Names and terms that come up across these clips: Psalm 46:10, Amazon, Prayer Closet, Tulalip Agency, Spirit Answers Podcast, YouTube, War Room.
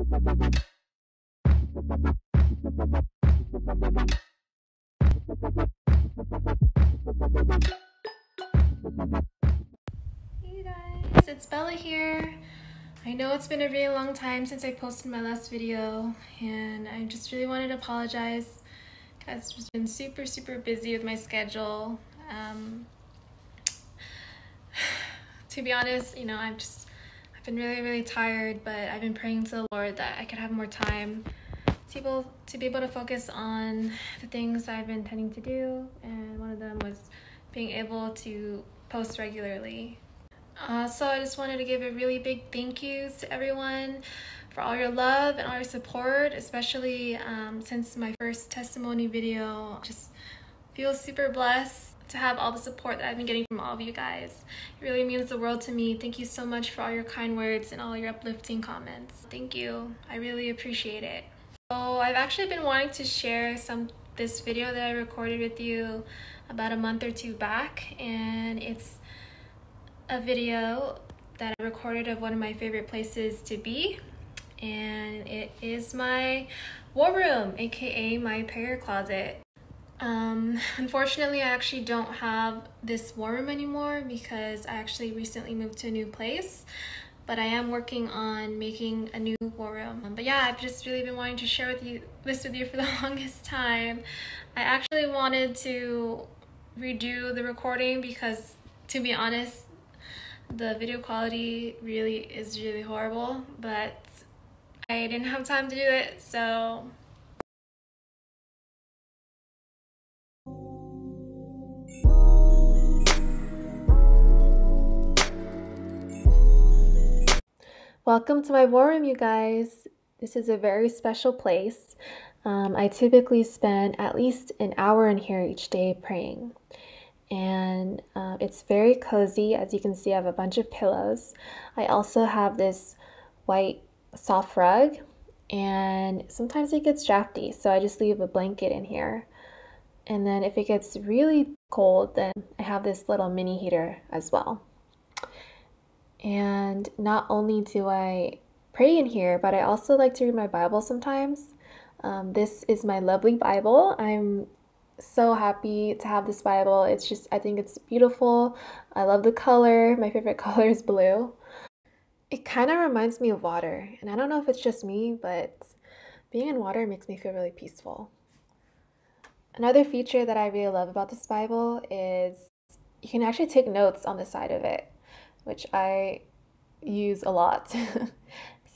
Hey guys, it's Bella here. I know it's been a really long time since I posted my last video, and I just really wanted to apologize because I've been super busy with my schedule. To be honest, you know, I've been really tired, but I've been praying to the Lord that I could have more time to be able to focus on the things I've been tending to do, and one of them was being able to post regularly. So I just wanted to give a really big thank you to everyone for all your love and all your support, especially since my first testimony video. I just feel super blessed to have all the support that I've been getting from all of you guys. It really means the world to me. Thank you so much for all your kind words and all your uplifting comments. Thank you. I really appreciate it. So I've actually been wanting to share this video that I recorded with you about a month or two back, and it's a video that I recorded of one of my favorite places to be, and it is my war room, aka my prayer closet. Unfortunately, I actually don't have this war room anymore because I actually recently moved to a new place, but I am working on making a new war room. But yeah, I've just really been wanting to share this with you for the longest time. I actually wanted to redo the recording because, to be honest, the video quality is really horrible, but I didn't have time to do it, so welcome to my war room, you guys. This is a very special place. I typically spend at least an hour in here each day praying, and it's very cozy. As you can see, I have a bunch of pillows. I also have this white soft rug, and sometimes it gets drafty, so I just leave a blanket in here. And then if it gets really cold, then I have this little mini heater as well. And not only do I pray in here, but I also like to read my Bible sometimes. This is my lovely Bible. I'm so happy to have this Bible. It's just, I think it's beautiful. I love the color. My favorite color is blue. It kind of reminds me of water, and I don't know if it's just me, but being in water makes me feel really peaceful. Another feature that I really love about this Bible is you can actually take notes on the side of it, which I use a lot.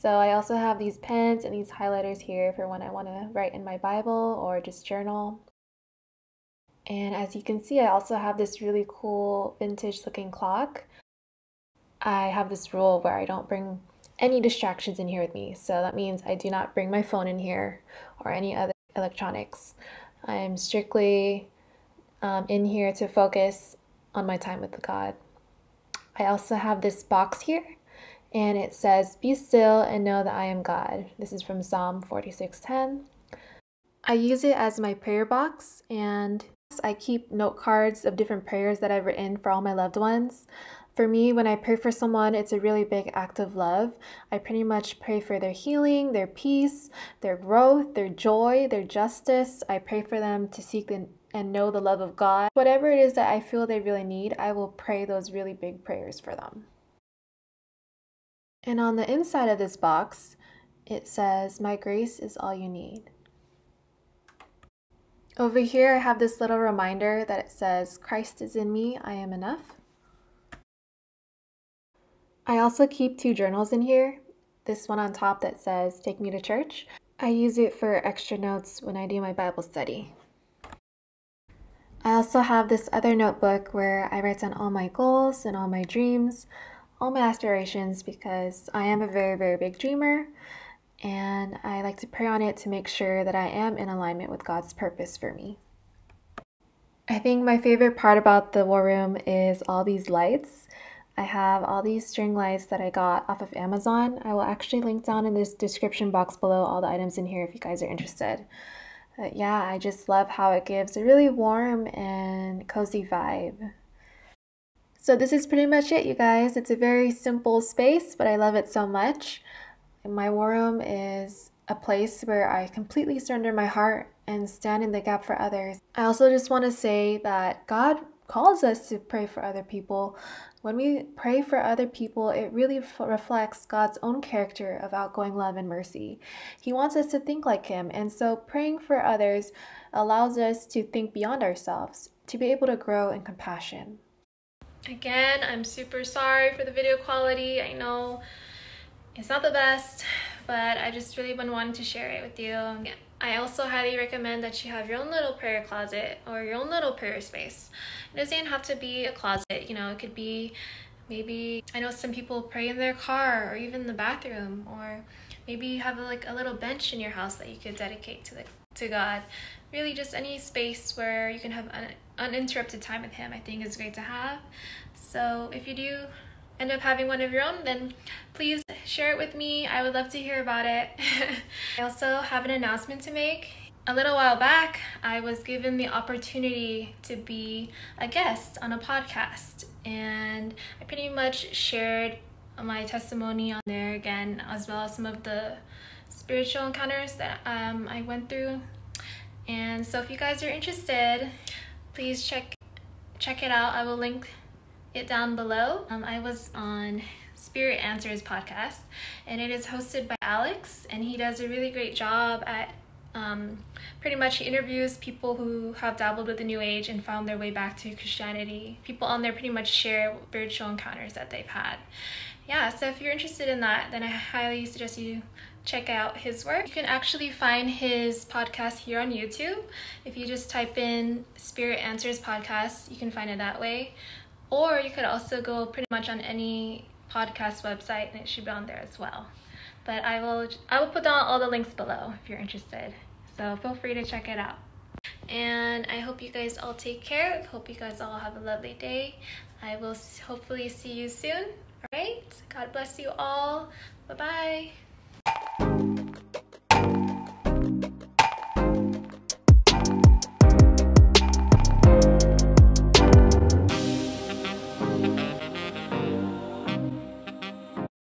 So I also have these pens and these highlighters here for when I want to write in my Bible or just journal. And as you can see, I also have this really cool vintage looking clock. I have this rule where I don't bring any distractions in here with me. So that means I do not bring my phone in here or any other electronics. I'm strictly in here to focus on my time with God. I also have this box here, and it says, "Be still and know that I am God." This is from Psalm 46:10. I use it as my prayer box, and I keep note cards of different prayers that I've written for all my loved ones. For me, when I pray for someone, it's a really big act of love. I pretty much pray for their healing, their peace, their growth, their joy, their justice. I pray for them to seek and know the love of God. Whatever it is that I feel they really need, I will pray those really big prayers for them. And on the inside of this box, it says, "My grace is all you need." Over here, I have this little reminder that it says, "Christ is in me, I am enough." I also keep two journals in here. This one on top that says, "Take me to church." I use it for extra notes when I do my Bible study. I also have this other notebook where I write down all my goals and all my dreams, all my aspirations, because I am a very big dreamer, and I like to pray on it to make sure that I am in alignment with God's purpose for me. I think my favorite part about the war room is all these lights. I have all these string lights that I got off of Amazon. I will actually link down in this description box below all the items in here if you guys are interested. But yeah, I just love how it gives a really warm and cozy vibe. So this is pretty much it, you guys. It's a very simple space, but I love it so much. And my war room is a place where I completely surrender my heart and stand in the gap for others. I also just want to say that God calls us to pray for other people. When we pray for other people, it really reflects God's own character of outgoing love and mercy. He wants us to think like Him, and so praying for others allows us to think beyond ourselves, to be able to grow in compassion. Again, I'm super sorry for the video quality. I know it's not the best, but I just really been wanting to share it with you. I also highly recommend that you have your own little prayer closet or your own little prayer space. It doesn't have to be a closet, you know, it could be maybe, I know some people pray in their car or even the bathroom, or maybe you have like a little bench in your house that you could dedicate to God. Really just any space where you can have uninterrupted time with Him, I think is great to have. So if you do end up having one of your own, then please share it with me. I would love to hear about it. I also have an announcement to make. A little while back, I was given the opportunity to be a guest on a podcast, and I pretty much shared my testimony on there again, as well as some of the spiritual encounters that I went through. And so if you guys are interested, please check it out. I will link it down below. I was on Spirit Answers Podcast, and it is hosted by Alex, and he does a really great job at pretty much he interviews people who have dabbled with the New Age and found their way back to Christianity. People on there pretty much share spiritual encounters that they've had. Yeah, so if you're interested in that, then I highly suggest you check out his work. You can actually find his podcast here on YouTube. If you just type in Spirit Answers Podcast, you can find it that way. Or you could also go pretty much on any podcast website and it should be on there as well. But I will put down all the links below if you're interested. So feel free to check it out. And I hope you guys all take care. I hope you guys all have a lovely day. I will hopefully see you soon. All right. God bless you all. Bye-bye.